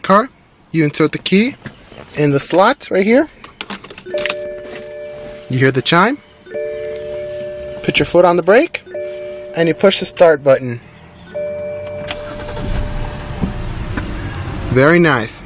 the car, you insert the key in the slot right here. You hear the chime, put your foot on the brake, and you push the start button. Very nice.